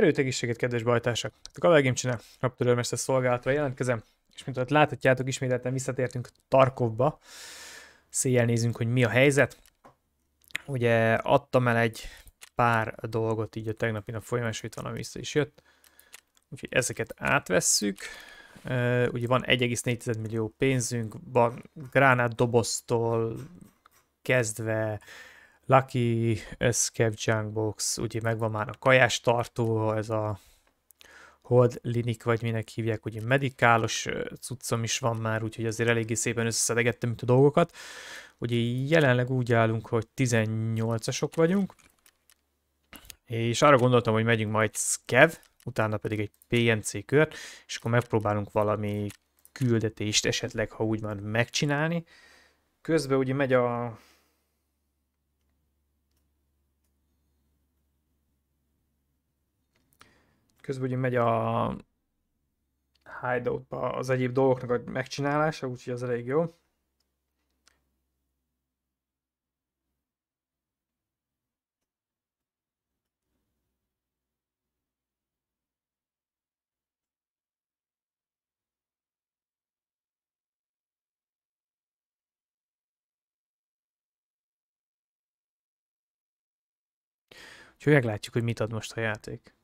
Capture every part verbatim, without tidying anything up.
Erőtegészséget, kedves bajtársak! A Kavalgémcsinek rabtörőrmester szolgálatra jelentkezem, és mint ott láthatjátok, ismételten visszatértünk Tarkovba. Széjjel nézünk, hogy mi a helyzet. Ugye adtam el egy pár dolgot így a tegnapi nap folyamán, és itt valami vissza is jött. Úgyhogy ezeket átvesszük. Ugye van egy egész négy millió pénzünk, gránátdoboztól kezdve Lucky Scev Junkbox, ugye megvan már a kajás tartó, ez a Hold Linux, vagy minek hívják, ugye medikálos cuccom is van már, úgyhogy azért eléggé szépen összeszedegettem itt a dolgokat. Ugye jelenleg úgy állunk, hogy tizennyolcasok vagyunk, és arra gondoltam, hogy megyünk majd Scev, utána pedig egy pé em cé kört, és akkor megpróbálunk valami küldetést esetleg, ha úgy van, megcsinálni. Közben ugye megy a... Közben ugye megy a Hideout-ba az egyéb dolgoknak a megcsinálása, úgyhogy az elég jó. Úgyhogy meglátjuk, hogy mit ad most a játék.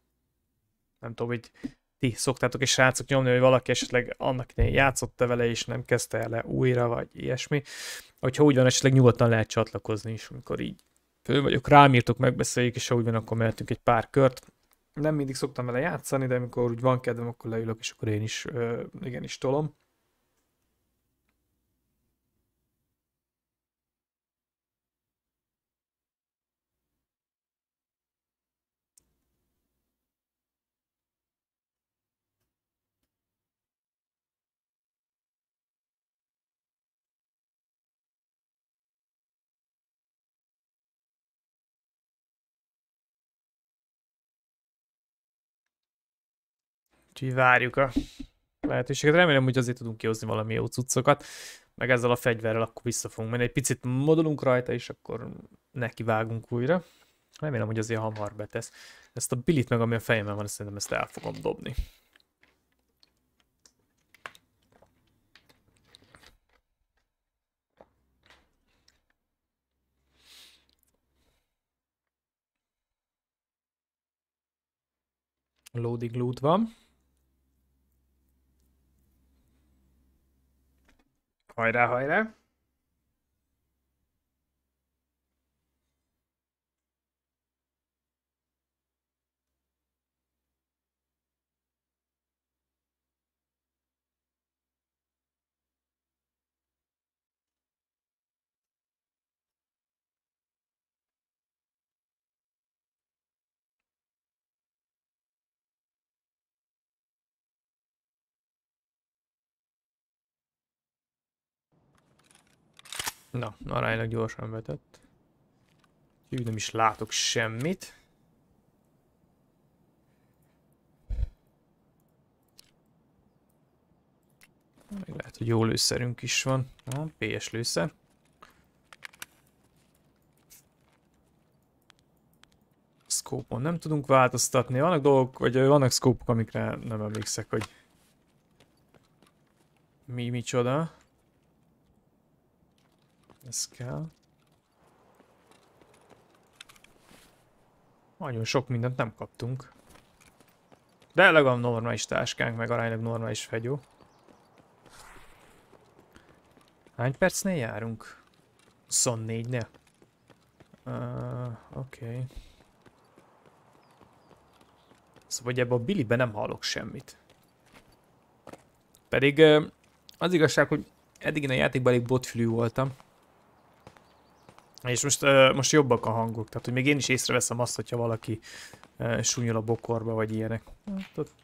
Nem tudom, hogy ti szoktátok és srácok nyomni, hogy valaki esetleg annak idején játszotta vele, és nem kezdte el le újra, vagy ilyesmi. Hogyha úgy van, esetleg nyugodtan lehet csatlakozni is, amikor így föl vagyok, rám írtok, megbeszéljük, és ha úgy van, akkor mehetünk egy pár kört. Nem mindig szoktam vele játszani, de amikor úgy van kedvem, akkor leülök, és akkor én is ö, igenis tolom. Úgyhogy várjuk a lehetőséget. Remélem, hogy azért tudunk kihozni valami jó cuccokat, meg ezzel a fegyverrel akkor vissza fogunk menni. Egy picit modulunk rajta, és akkor nekivágunk újra. Remélem, hogy azért hamar betesz. Ezt a bilit meg, ami a fejemben van, szerintem ezt el fogom dobni. Loading loot van. Hajrá, hajrá! Na, aránylag gyorsan vetett. Úgy nem is látok semmit. Még lehet, hogy jó lőszerünk is van. Na, pé es lőszer. Szkópon nem tudunk változtatni. Vannak dolgok, vagy vannak szkópok, amikre nem emlékszek, hogy mi micsoda. Ez kell. Nagyon sok mindent nem kaptunk. De legalább normális táskánk, meg aránylag normális fegyó. Hány percnél járunk? huszonnégynél? Uh, Oké. Okay. Szóval ebbe a bilibe nem hallok semmit. Pedig az igazság, hogy eddig én a játékban elég botfülű voltam. És most, most jobbak a hangok, tehát hogy még én is észreveszem azt, hogyha valaki súnyol a bokorba, vagy ilyenek. Hát,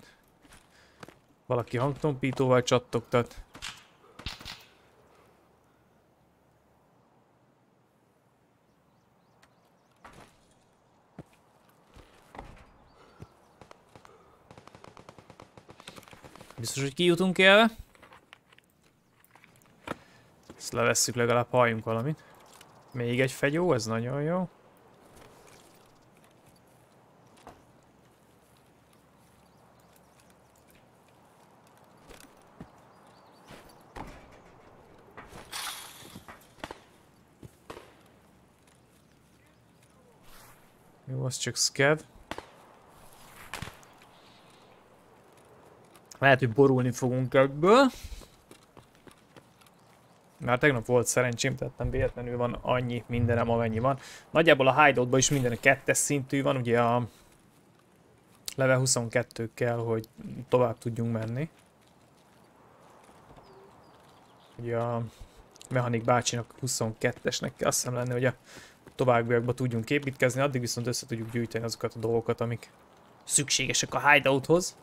valaki hangtompítóval csattogtat. Biztos, hogy kijutunk élve? Ezt levesszük, legalább halljunk valamit. Még egy fegyó, ez nagyon jó. Jó, az csak Scev. Lehet, hogy borulni fogunk ebből. Már tegnap volt szerencsém, tehát nem véletlenül van annyi mindenem, amennyi van. Nagyjából a Hideoutban is minden a kettes szintű van, ugye a level huszonkettő kell, hogy tovább tudjunk menni. Ugye a Mechanic bácsinak huszonkettesnek kell azt hiszem lenni, hogy a továbbiakba tudjunk építkezni, addig viszont össze tudjuk gyűjteni azokat a dolgokat, amik szükségesek a Hideouthoz.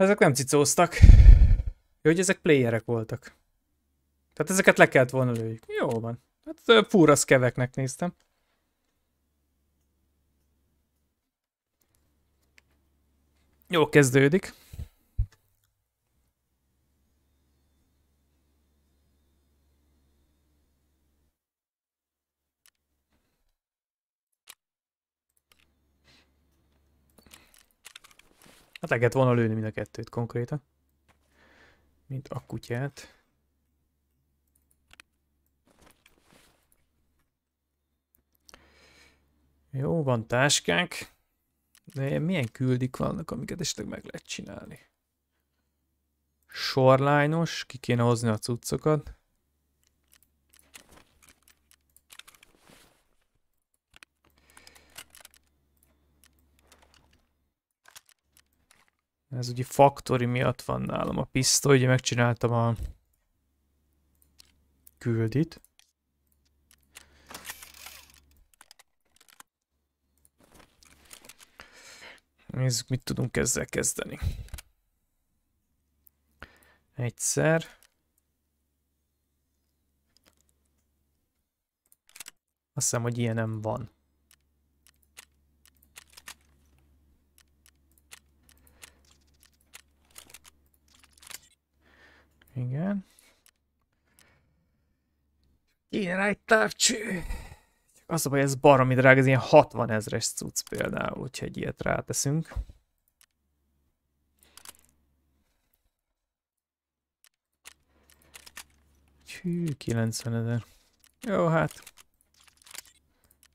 Ezek nem cicóztak. Jó, hogy ezek playerek voltak. Tehát ezeket le kellett volna lőjük. Jó van. Hát fúra Sceveknek néztem. Jó, kezdődik. Hát le kellett volna lőni mind a kettőt konkrétan. Mint a kutyát. Jó, van táskánk. De milyen küldik vannak, amiket esetleg meg lehet csinálni? Shoreline-os, ki kéne hozni a cuccokat. Ez ugye factory miatt van nálam a pisztoly, ugye megcsináltam a küldit. Nézzük, mit tudunk ezzel kezdeni. Egyszer. Azt hiszem, hogy ilyen nem van. Igen. Ilyen rá egy távcső. Azt mondom, hogy ez baromi drága, ez ilyen hatvanezres cucc például, hogyha egy ilyet ráteszünk. Hű, kilencvenezer. Jó, hát.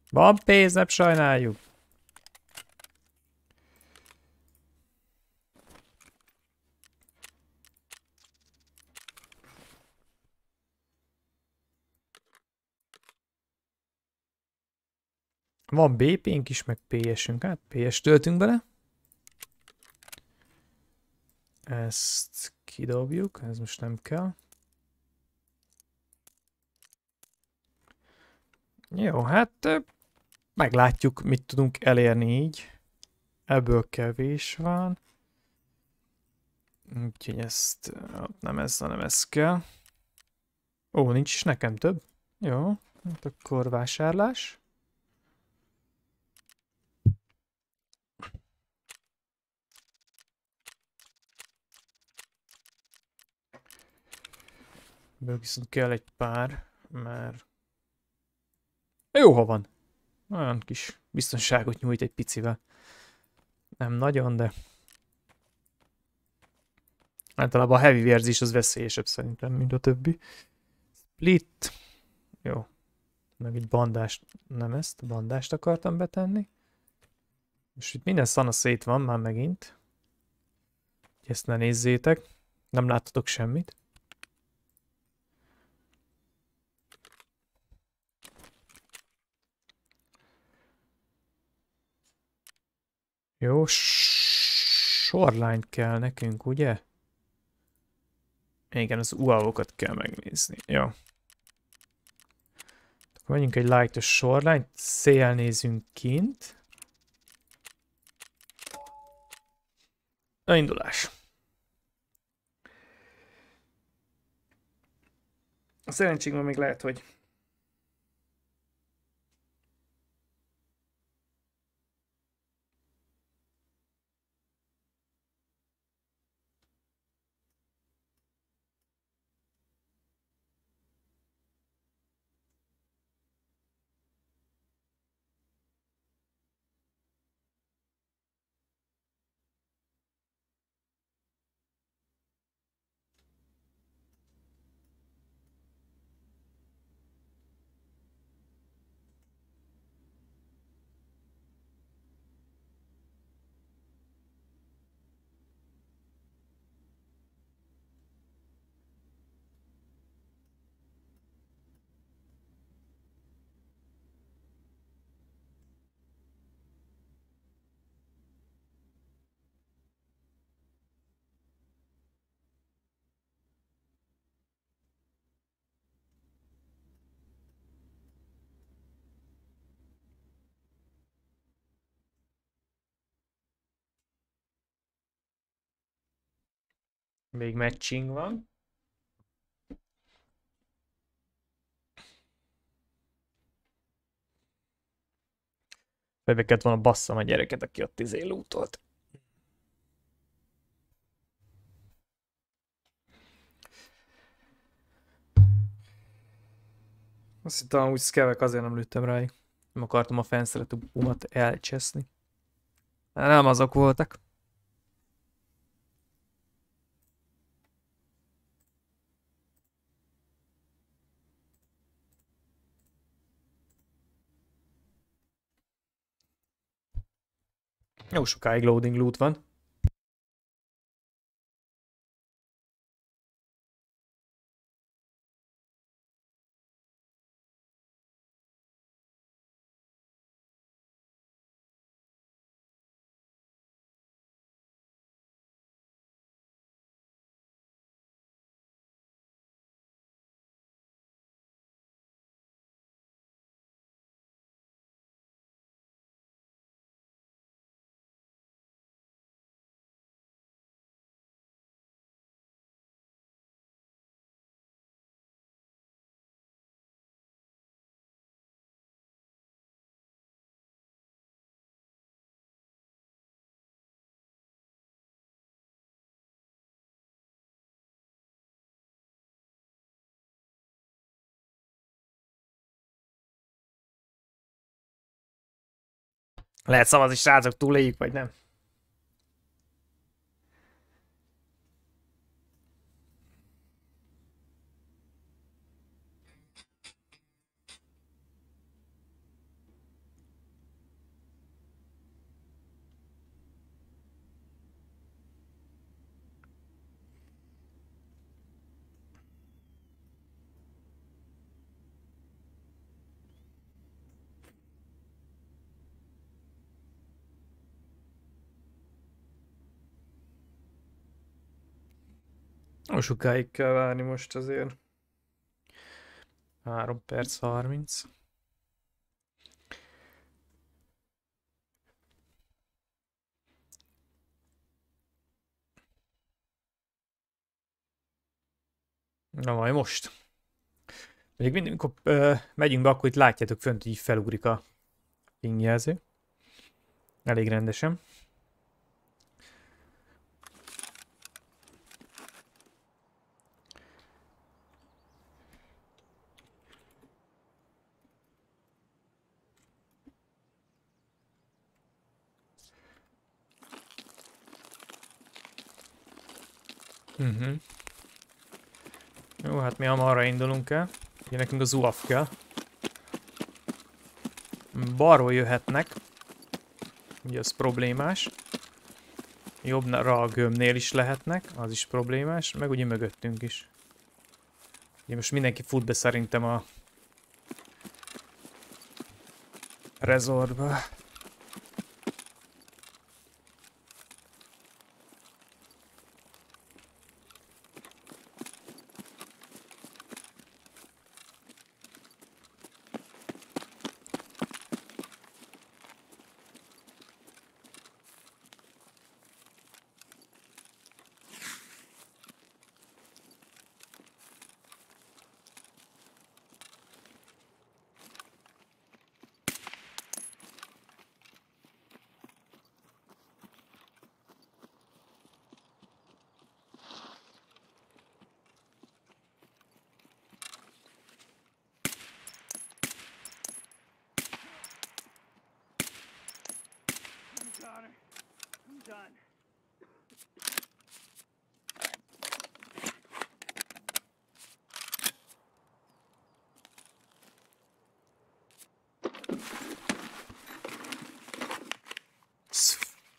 Van pénz, nem sajnáljuk. Van bé pénk is, meg pé esünk, hát pé es töltünk bele. Ezt kidobjuk, ez most nem kell. Jó, hát meglátjuk, mit tudunk elérni így. Ebből kevés van. Úgyhogy ezt nem ez, hanem ez kell. Ó, nincs is nekem több. Jó, hát akkor vásárlás. Ebből viszont kell egy pár, mert jó, ha van. Olyan kis biztonságot nyújt egy picivel. Nem nagyon, de általában a heavy vérzés az veszélyesebb szerintem, mint a többi. Split. Jó. Meg egy bandást, nem ezt, bandást akartam betenni. És itt minden szana szét van már megint. Ezt ne nézzétek. Nem láttatok semmit. Jó, Shoreline kell nekünk, ugye? Igen, az u á vé-okat kell megnézni. Jó. Akkor menjünk egy light-os Shoreline, szél nézünk kint. Indulás. A szerencsénkben még lehet, hogy Még matching van. Bebeket van a basszam a gyereket, aki ott izé lootolt. Azt hittem, amúgy szkevek, azért nem lőttem ráig. Nem akartam a fenszeretű bumat elcseszni. Nem azok voltak. Jó sokáig loading loot van. Lehet szavazni, srácok, túléljük, vagy nem? Most sokáig kell várni most azért. három perc harminc. Na majd most. Még mindig, amikor ö, megyünk be, akkor itt látjátok fönt, hogy így felugrik a pingjelző. Elég rendesen. Uh-huh. Jó, hát mi hamarra indulunk el. Ugye nekünk az u á ef kell. Balról jöhetnek. Ugye az problémás. Jobbra a gömbnél is lehetnek, az is problémás. Meg ugye mögöttünk is. Ugye most mindenki fut be szerintem a resortba.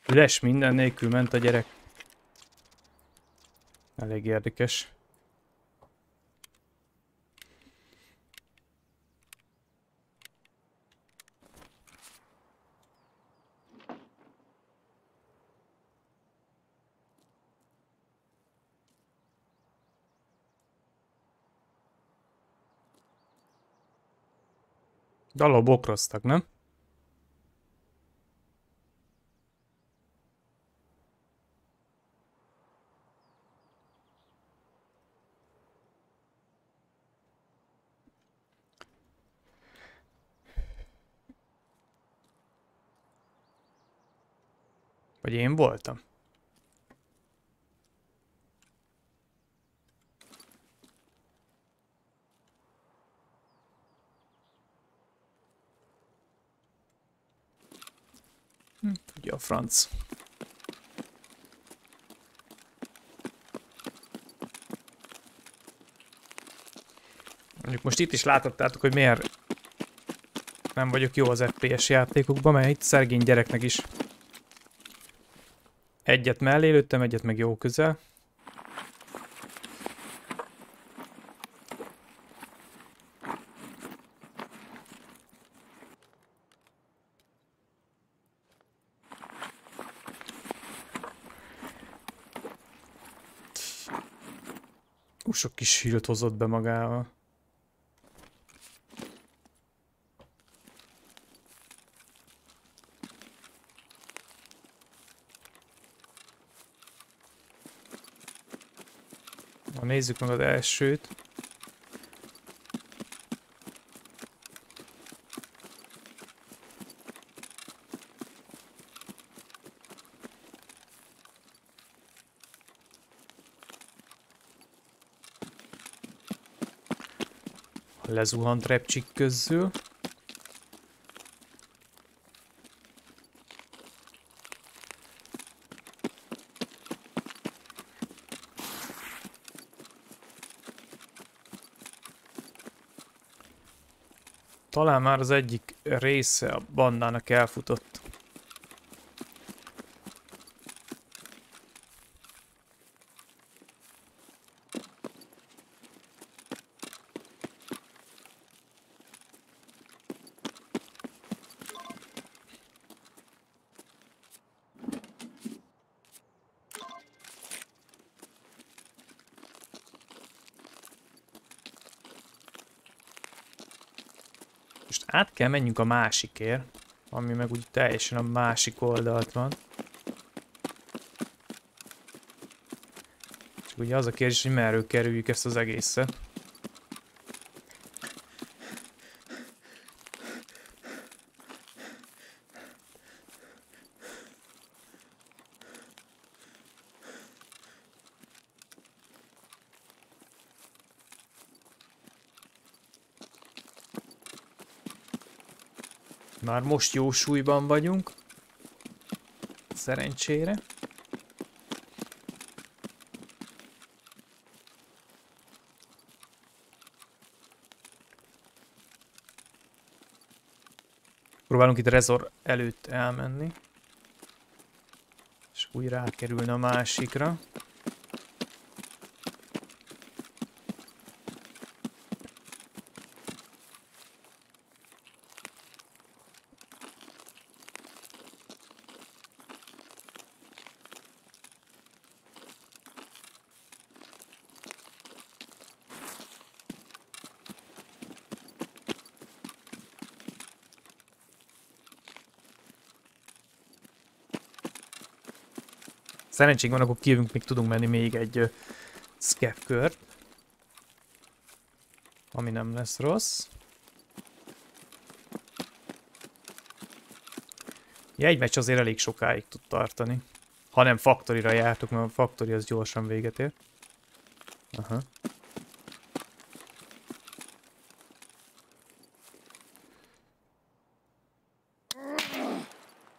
Üres minden nélkül ment a gyerek. Elég érdekes. Daló bokroztak, nem? Vagy én voltam? Hm, tudja a franc. Mondjuk most itt is láthattátok, hogy miért nem vagyok jó az ef pé es játékokban, mert itt szergény gyereknek is. Egyet mellé lőttem, egyet meg jó közel. Hú, sok kis hírt hozott be magával. Nézzük meg az elsőt. Lezuhant repcsik közül. Talán már az egyik része a bandának elfutott. Át kell menjünk a másikért, ami meg úgy teljesen a másik oldalt van. Csak ugye az a kérdés, hogy merről kerüljük ezt az egészet. Már most jó súlyban vagyunk, szerencsére. Próbálunk itt rezor előtt elmenni, és úgy rákerülni a másikra. Szerencsénk van, akkor kijövünk, még tudunk menni még egy uh, Scev kört, ami nem lesz rossz. Ja, egy meccs azért elég sokáig tud tartani. Ha nem faktorira jártuk, mert a faktori az gyorsan véget ér. Aha.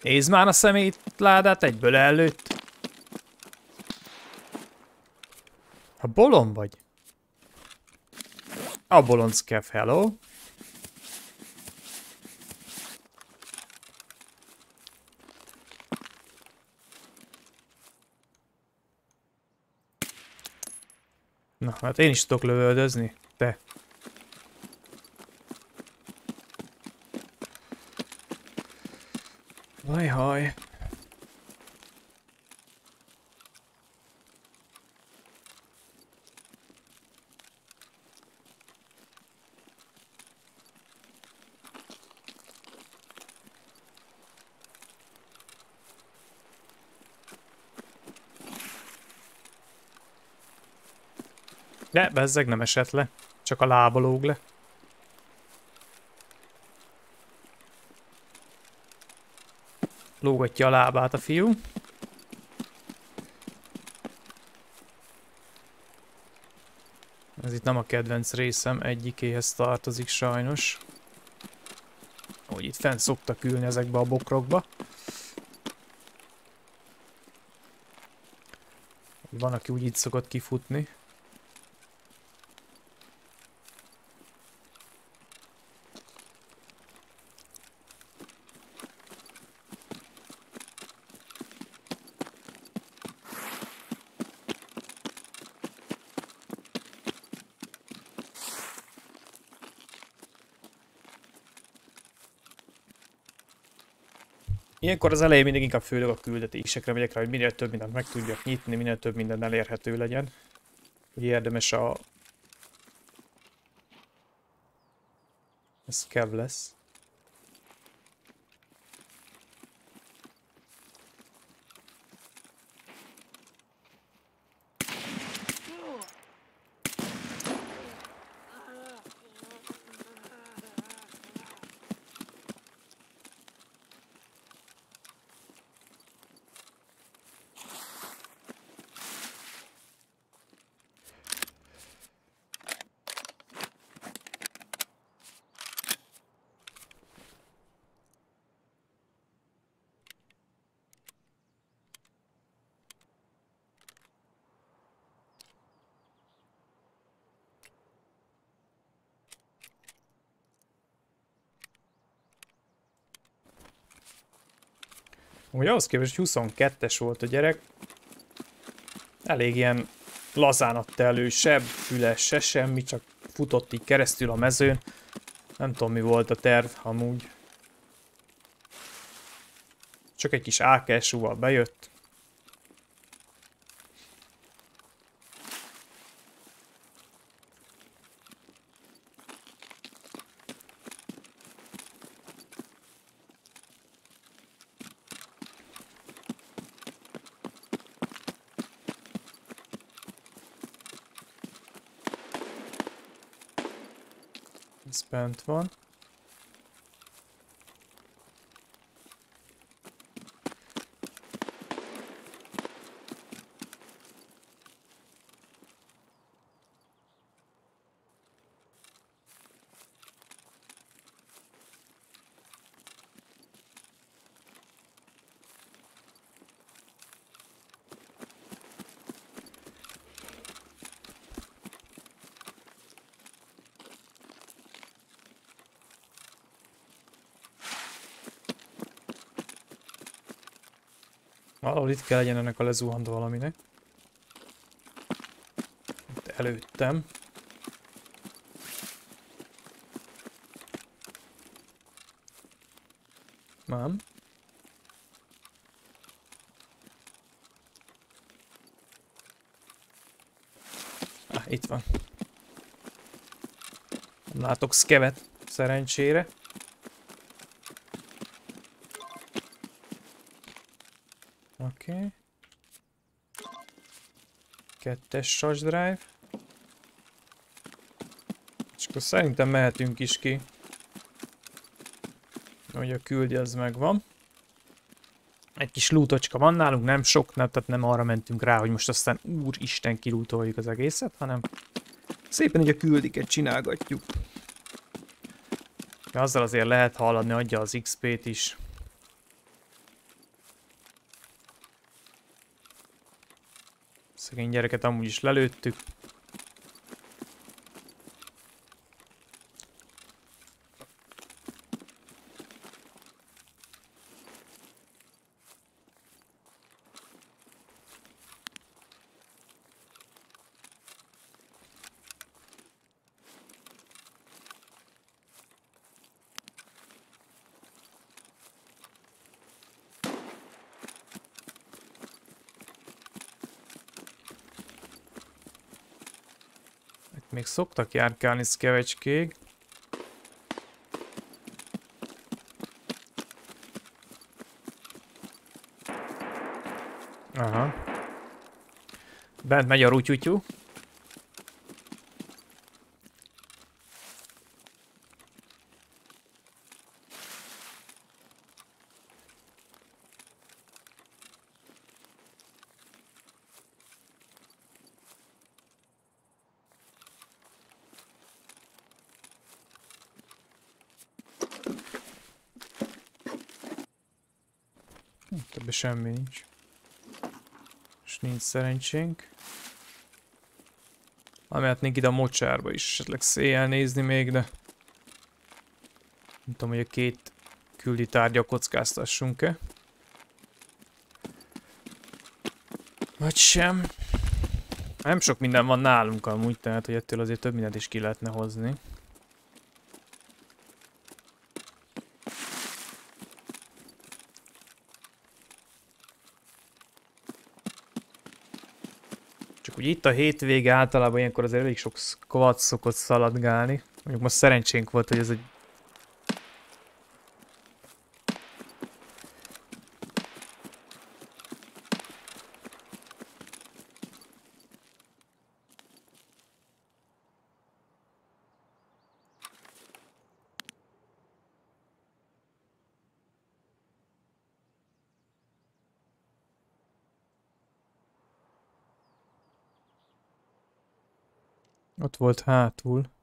Nézd már a szemétládát, egyből előtt. A bolond vagy? A bolond Scev, hello. Na, hát én is tudok lövöldözni, te. Hajhaj. De bezzeg nem esett le, csak a lába lóg le. Lógatja a lábát a fiú. Ez itt nem a kedvenc részem, egyikéhez tartozik sajnos. Úgy itt fent szoktak ülni ezekbe a bokrokba. Van, aki úgy itt szokott kifutni. Ilyenkor az elején mindig inkább főleg a küldetésekre megyek rá, hogy minél több mindent meg tudjak nyitni, minél több minden elérhető legyen. Ugye érdemes a... Ez kev lesz. Ugye ahhoz képest, hogy huszonkettes volt a gyerek, elég ilyen lazán adta elő, se füle, se semmi, csak futott így keresztül a mezőn. Nem tudom, mi volt a terv amúgy. Csak egy kis á ká es u-val bejött. Bent van. Valahol itt kell legyen ennek a lezuhant valaminek. Itt előttem. Nem. Ah, itt van. Nem látok szkevet, szerencsére. Oké. Kettes charge drive. És akkor szerintem mehetünk is ki. Ugye a küldi az megvan. Egy kis lútocska van nálunk, nem sok, nem, tehát nem arra mentünk rá, hogy most aztán úristen kilútoljuk az egészet, hanem szépen így a küldiket csinálgatjuk. De azzal azért lehet haladni, adja az iksz pét is. Szegény gyereket amúgy is lelőttük. Még szoktak járkálni szkevecskék. Aha. Bent megy a rutyutyú. Többé semmi nincs. És nincs szerencsénk. Elmehetnénk ide a mocsárba is, esetleg széjjel nézni még, de... nem tudom, hogy a két küldi tárgyal kockáztassunk-e. Vagy sem. Nem sok minden van nálunk amúgy, tehát hogy ettől azért több mindent is ki lehetne hozni. Csak úgy itt a hétvége általában ilyenkor azért elég sok squad szokott szaladgálni. Mondjuk most szerencsénk volt, hogy ez egy... Ott volt hátul.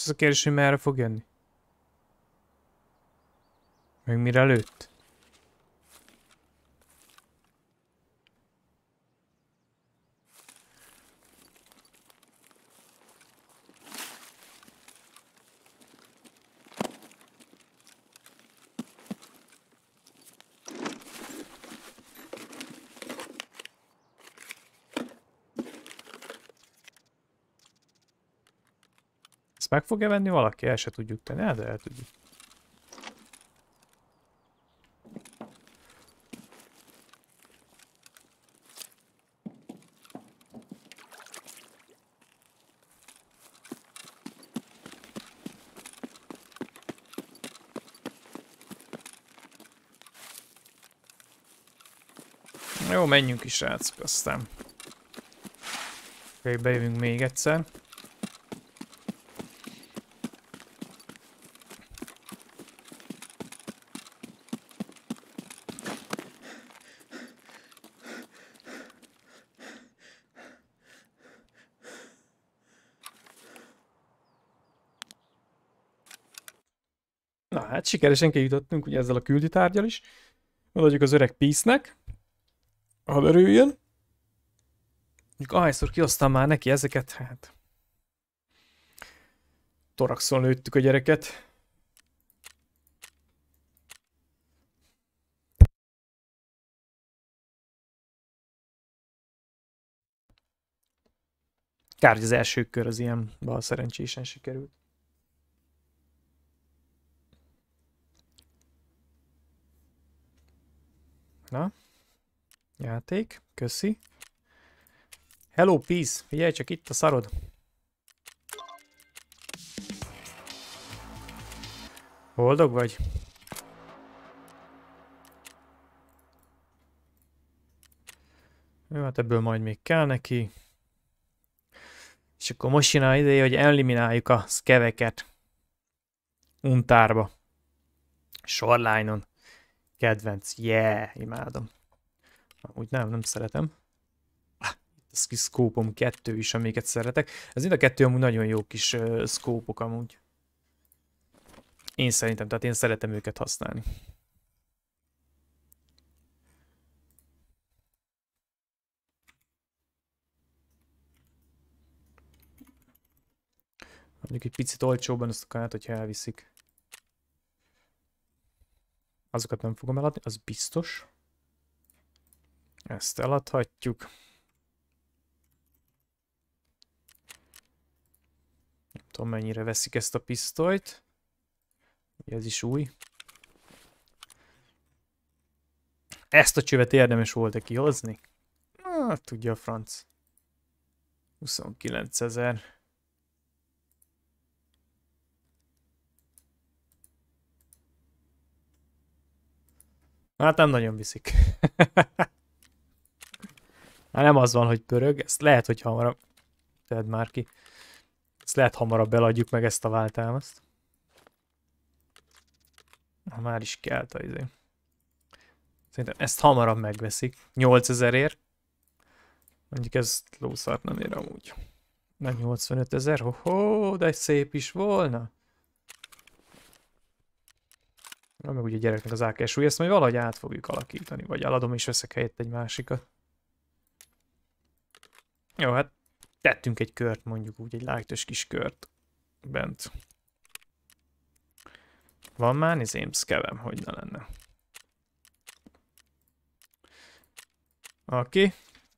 Ez a kérdés, hogy merre fog jönni? Meg mire lőtt? Meg fogja venni valaki? El se tudjuk tenni, el, de el tudjuk. Jó, menjünk is, srácok, aztán. Oké, bejövünk még egyszer. Hát sikeresen kijutottunk ugye ezzel a küldi tárgyal is. Odaadjuk az öreg Peace-nek. Ha örüljön. Mondjuk ahányszor kiosztam már neki ezeket, hát... Toraxon lőttük a gyereket. Kár, hogy az első kör az ilyen bal szerencsésen sikerült. Na, játék, köszi. Hello, Peace, figyelj csak itt a szarod. Boldog vagy? Jó, hát ebből majd még kell neki. És akkor most jön a ideje, hogy elimináljuk a szkeveket. Untárba. Shoreline-on. Kedvenc, yeah, imádom. Úgy nem, nem szeretem. Ez kis szkópom kettő is, amiket szeretek. Ez mind a kettő amúgy nagyon jó kis uh, szkópok amúgy. Én szerintem, tehát én szeretem őket használni. Mondjuk egy picit olcsóban azt a kártyát, hogyha elviszik. Azokat nem fogom eladni, az biztos. Ezt eladhatjuk. Nem tudom, mennyire veszik ezt a pisztolyt. Ez is új. Ezt a csövet érdemes volt-e kihozni? Hát tudja a franc. huszonkilencezer. Hát nem nagyon viszik. Hát nem az van, hogy pörög. Ezt lehet, hogy hamarabb. Tedd már ki. Ezt lehet hamarabb eladjuk meg ezt a váltámaszt. Ha már is kelt az izé. Szerintem ezt hamarabb megveszik. nyolcezerért. Mondjuk ez lószart nem ér amúgy. Meg nyolcvanötezer. Hoho, de szép is volna. Na, meg ugye a gyereknek az á ká es u, ezt majd valahogy át fogjuk alakítani, vagy eladom és veszek helyett egy másikat. Jó, hát tettünk egy kört, mondjuk úgy, egy lájtos kis kört bent. Van már nézém szkevem, hogy ne lenne. Oké,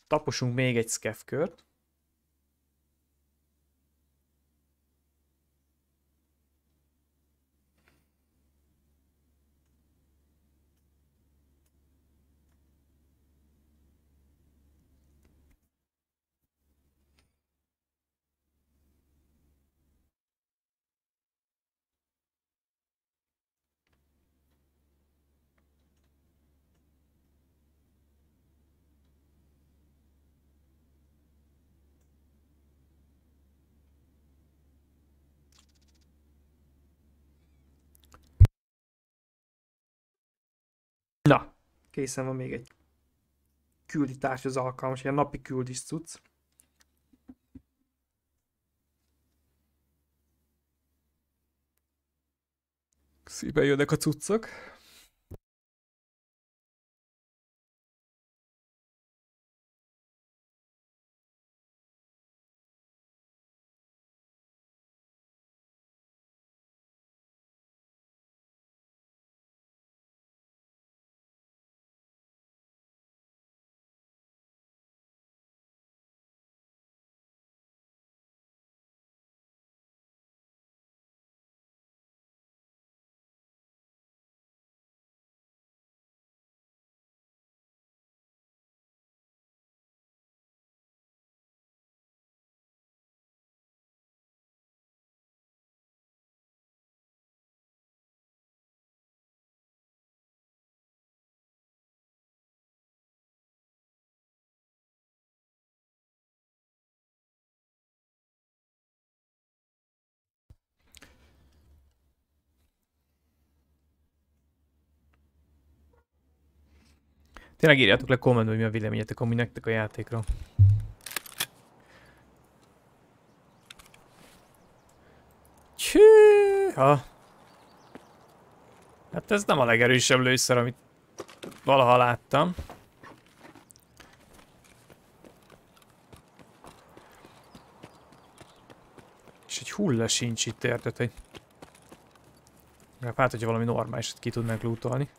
taposunk még egy szkev kört. Na, készen van még egy küldítás az alkalmas, ilyen napi küldis cucc. Szépen jönnek a cuccok. Tényleg írjátok le kommentben, hogy mi a véleményetek, ami nektek a játékra. Csűha! Hát ez nem a legerősebb lőszer, amit valaha láttam. És egy hulla sincs itt, érted, hogy... Hát, hogyha valami normálisat ki tudnánk lootolni.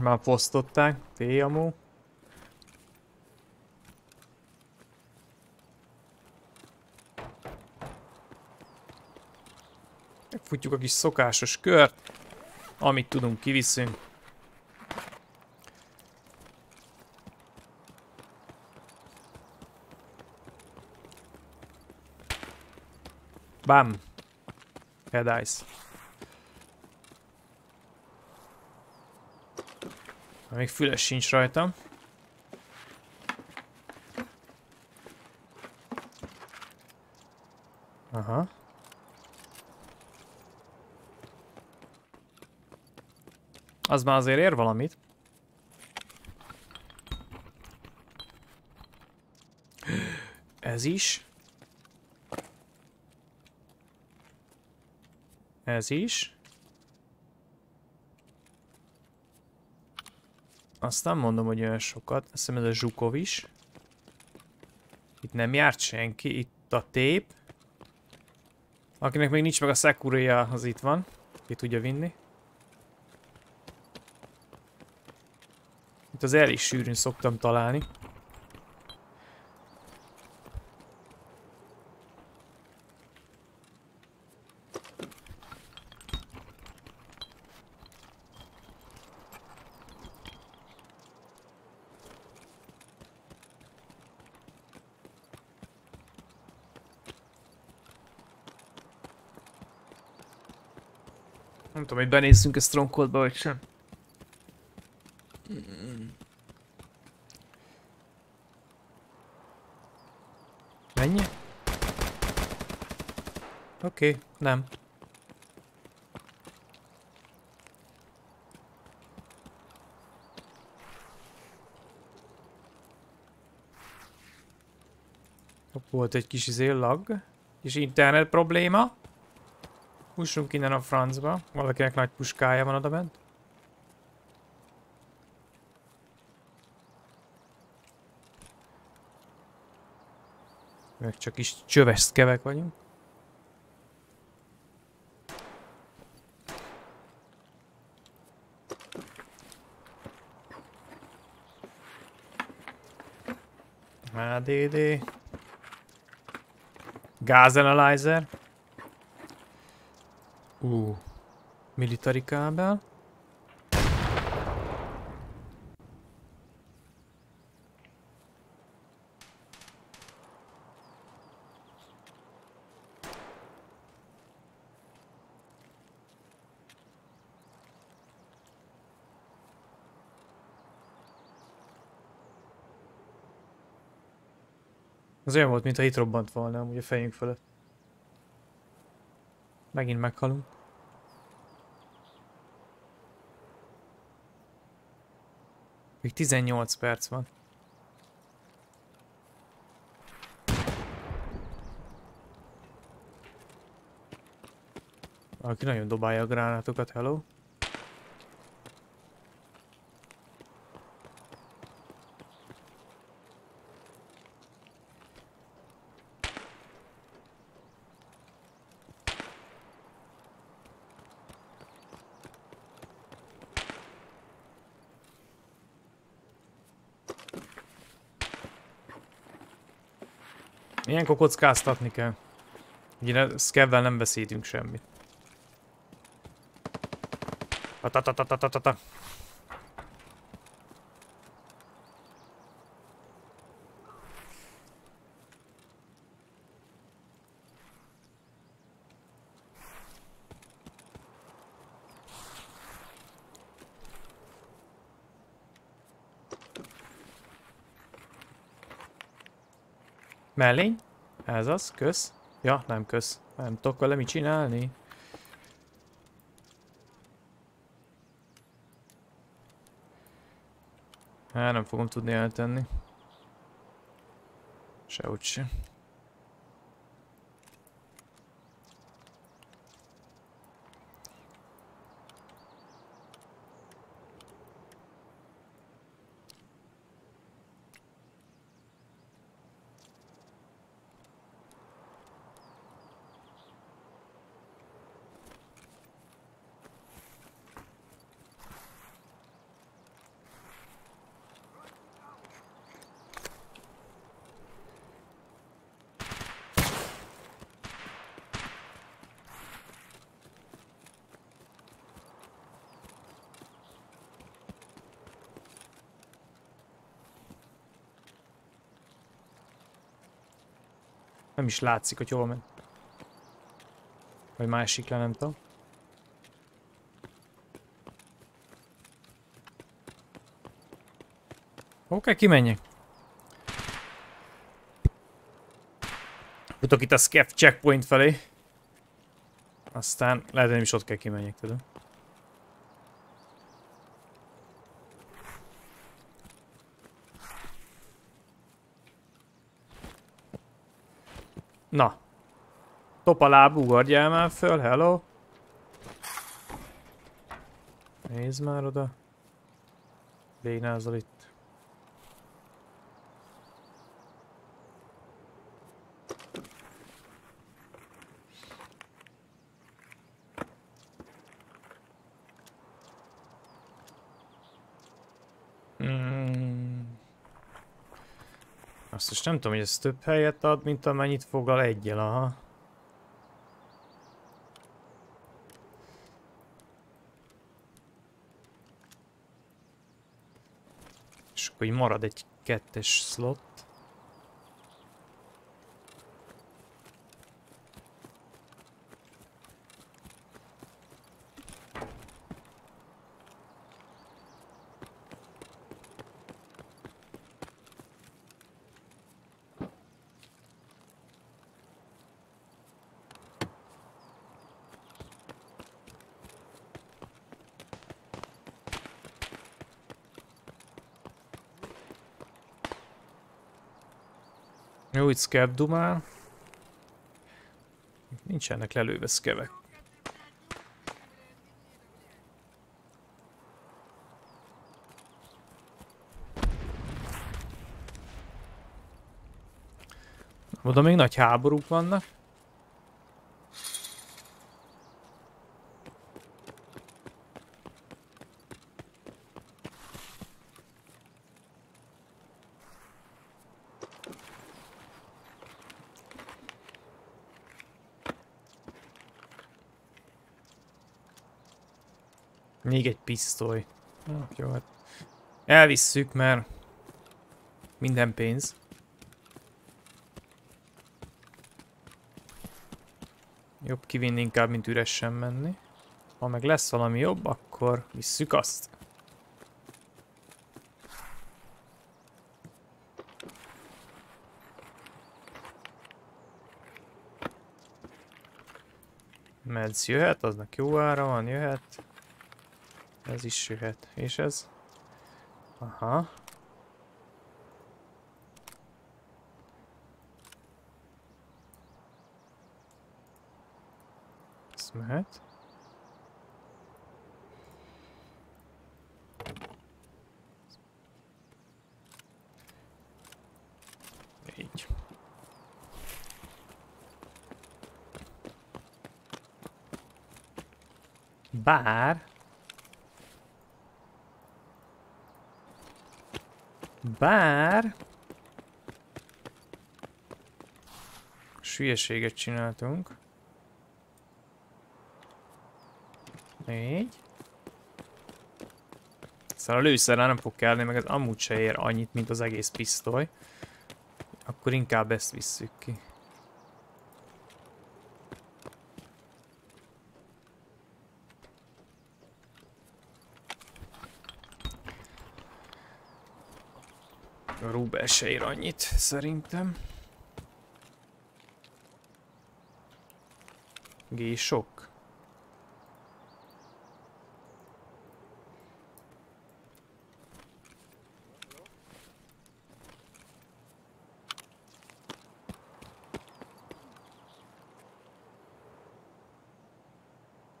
Már fosztották, téjamó. Futjuk a kis szokásos kört, amit tudunk, kiviszünk. Bam! Head ice. Még füles sincs rajtam. Aha. Az már azért ér valamit. Ez is. Ez is. Azt nem mondom, hogy olyan sokat. Azt hiszem ez a Zsukov is. Itt nem járt senki. Itt a tép. Akinek még nincs meg a szekurja, az itt van. Ki tudja vinni. Itt az elég sűrűn szoktam találni. Nem tudom, hogy benézzünk a strongholdba vagy sem. Mennyi? Oké, okay, nem. Volt egy kis izé lag, és internet probléma. Hússunk innen a francba. Valakinek nagy puskája van odabent. Meg csak is csöves kevek vagyunk. há dé dé. Gaz analyzer. Uh, militari kábel. Az olyan volt, mintha itt robbant volna amúgy a fejünk fölött. Megint meghalunk. Még tizennyolc perc van. Aki nagyon dobálja a gránátokat, hello. Ilyenkor kockáztatni kell. Ugye Scavvel nem veszítünk semmit. Tatatatatatatata. Mellény? Ez az, kösz. Ja, nem kösz. Nem tudok vele mit csinálni. Hát nem fogom tudni eltenni. Sehogy sem. Nem is látszik, hogy jól ment. Vagy másik le, nem tudom. Oké, okay, kimenjek. Jutok itt a Scav checkpoint felé. Aztán lehet, hogy nem is ott kell kimenjek, tudom. Na, top a láb, ugorjál már föl, hello. Nézd már oda. Bénázol itt. Most nem tudom, hogy ez több helyet ad, mint amennyit foglal egyel, aha. És akkor így marad egy kettes slot. Jó, itt Scev dumál. Nincsenek lelőve Scevek. Oda még nagy háborúk vannak. Még egy pisztoly. Jó, hát elvisszük, mert minden pénz. Jobb kivinni inkább, mint üresen menni. Ha meg lesz valami jobb, akkor visszük azt. Medz jöhet, aznak jó ára van, jöhet. Ez is jöhet. És ez? Aha. Ez mehet. Így. Bár... Bár... Hülyeséget csináltunk. Négy. Szóval a lőszerrel nem fog kelni, meg ez amúgy se ér annyit, mint az egész pisztoly. Akkor inkább ezt visszük ki. A Rubel se ér annyit, szerintem. G-sok.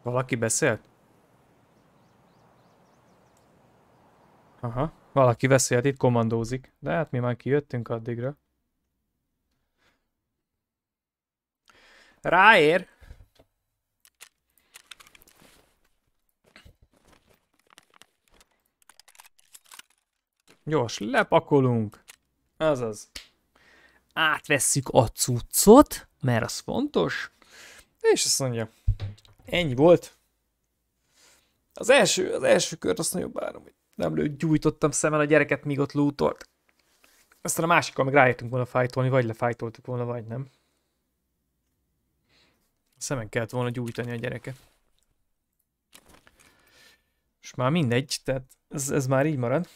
Valaki beszélt? Aha. Valaki beszélt, itt kommandózik. De hát mi már kijöttünk addigra. Ráér! Gyors, lepakolunk. Azaz. Átvesszük a cuccot, mert az fontos. És azt mondja, ennyi volt. Az első, az első kört azt mondja, bárom, hogy nem lőtt, gyújtottam szemmel a gyereket, míg ott lútolt. Aztán a másikkal meg rájöttünk volna fájtolni, vagy lefájtoltuk volna, vagy nem. A szemen kellett volna gyújtani a gyereket. És már mindegy, tehát ez, ez már így marad.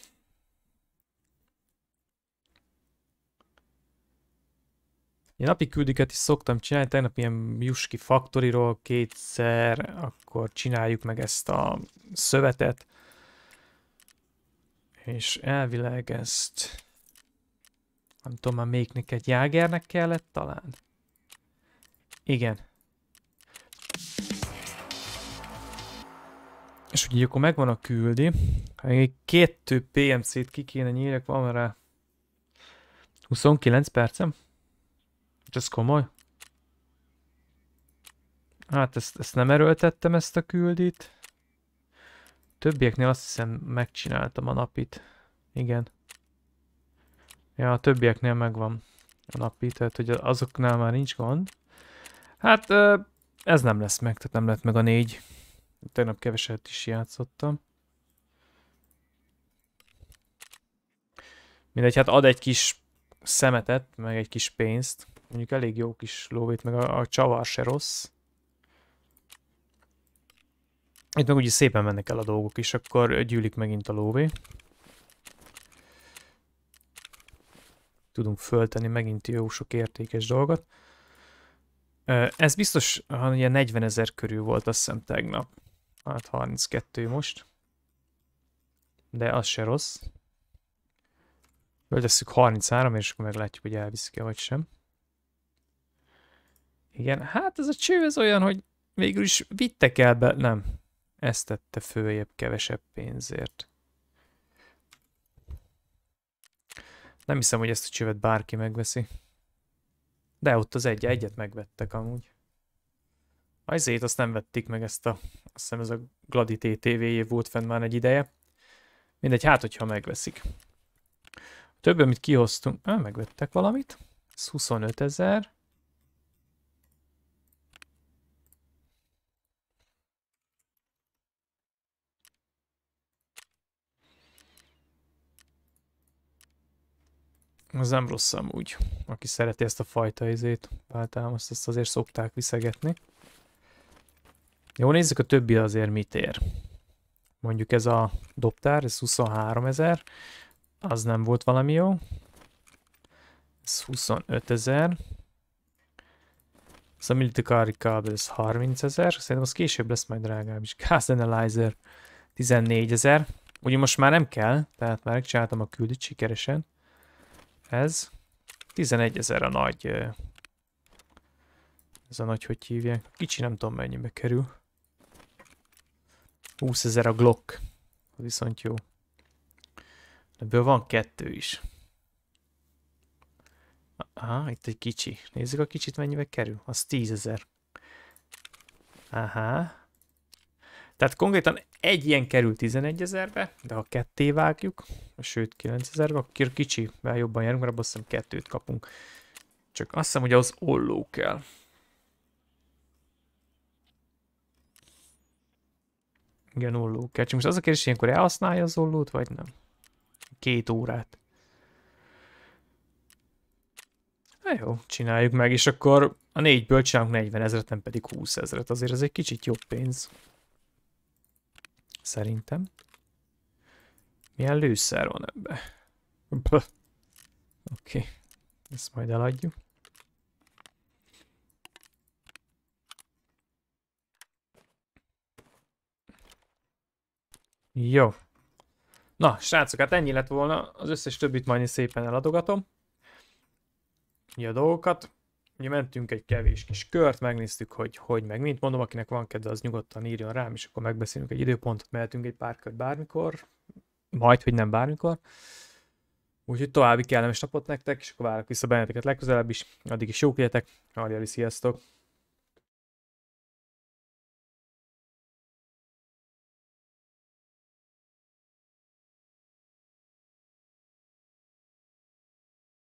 Én napi küldüket is szoktam csinálni, tegnap ilyen Juski Factoryról kétszer, akkor csináljuk meg ezt a szövetet. És elvileg ezt, nem tudom, már még neked egy Jagernek kellett talán? Igen. És ugye akkor megvan a küldi. Még kettő pé em cét ki kéne nyírjak, van rá huszonkilenc percem? Ez komoly? Hát ezt, ezt nem erőltettem, ezt a küldit. Többieknél azt hiszem megcsináltam a napit. Igen. Ja, a többieknél megvan a napi, tehát hogy azoknál már nincs gond. Hát ez nem lesz meg, tehát nem lett meg a négy. Tegnap keveset is játszottam. Mindegy, hát ad egy kis szemetet, meg egy kis pénzt. Mondjuk elég jó kis lóvét, meg a, a csavar se rossz. Itt meg ugye szépen mennek el a dolgok is, akkor gyűlik megint a lóvé. Tudunk föltenni megint jó sok értékes dolgot. Ez biztos, ha ugye negyvenezer körül volt azt hiszem tegnap. Hát harminckettő most. De az se rossz. Föltesszük harminchárom, és akkor meglátjuk, hogy elviszik-e vagy sem. Igen, hát ez a cső, ez olyan, hogy végül is vittek el be... Nem. Ezt tette följebb kevesebb pénzért. Nem hiszem, hogy ezt a csövet bárki megveszi. De ott az egy, egyet megvettek amúgy. Azért azt nem vették meg ezt a... Azt hiszem ez a Gladi té té vé-je volt fenn már egy ideje. Mindegy, hát hogyha megveszik. Több, amit kihoztunk... Ah, megvettek valamit. Ez huszonötezer. Az nem rossz amúgy. Aki szereti ezt a fajta izét, váltámaszt, ezt azért szokták viszegetni. Jó, nézzük a többi azért mit ér. Mondjuk ez a dobtár, ez huszonháromezer. Az nem volt valami jó. Ez huszonötezer. Ez a Militari kabel, ez harmincezer. Szerintem az később lesz majd drágább is. Gaz analyzer tizennégyezer. Ugye most már nem kell, tehát már megcsináltam a küldit sikeresen. Ez tizenegyezer a nagy, ez a nagy, hogy hívják, kicsi nem tudom mennyibe kerül. húszezer a Glock, az viszont jó. Ebből van kettő is. Aha, itt egy kicsi. Nézzük a kicsit mennyibe kerül, az tízezer. Aha. Tehát konkrétan egy ilyen kerül tizenegyezerbe, de ha ketté vágjuk, sőt kilencezerbe, akkor kicsivel jobban járunk, mert abban azt hiszem kettőt kapunk. Csak azt hiszem, hogy az olló kell. Igen, olló kell. Csak most az a kérdés, hogy ilyenkor elhasználja az ollót, vagy nem? Két órát. Na jó, csináljuk meg, és akkor a négyből csinálunk negyvenezret, nem pedig húszezret. Azért ez egy kicsit jobb pénz. Szerintem. Milyen lőszer van ebbe? Oké. Okay. Ezt majd eladjuk. Jó. Na, srácok, hát ennyi lett volna. Az összes többit majd szépen eladogatom. Így a dolgokat. Ugye mentünk egy kevés kis kört, megnéztük, hogy hogy meg mint. Mondom, akinek van kedve, az nyugodtan írjon rám, és akkor megbeszélünk egy időpontot, mehetünk egy pár kört bármikor. Majd, hogy nem bármikor. Úgyhogy további kellemes napot nektek, és akkor várok vissza benneteket legközelebb is. Addig is jók legyetek, hajrá, sziasztok!